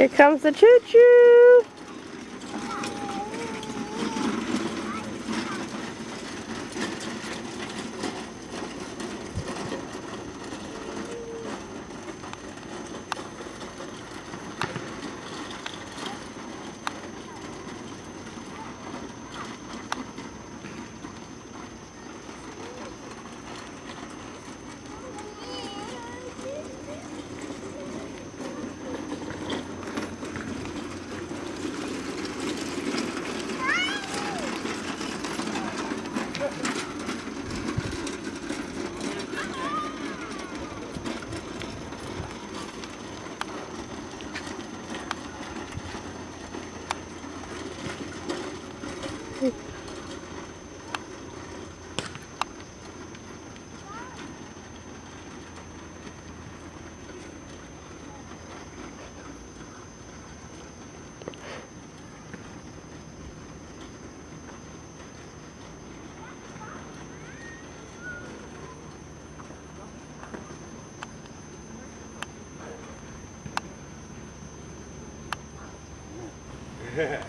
Here comes the choo-choo. Yeah.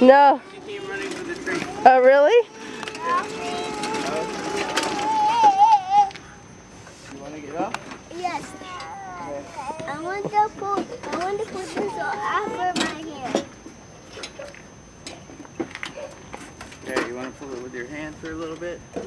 No. She came running for the tree. Oh, really? Yeah. You want to get up? Yes. Okay. I want to pull this off of my hand. Okay, you want to pull it with your hand for a little bit?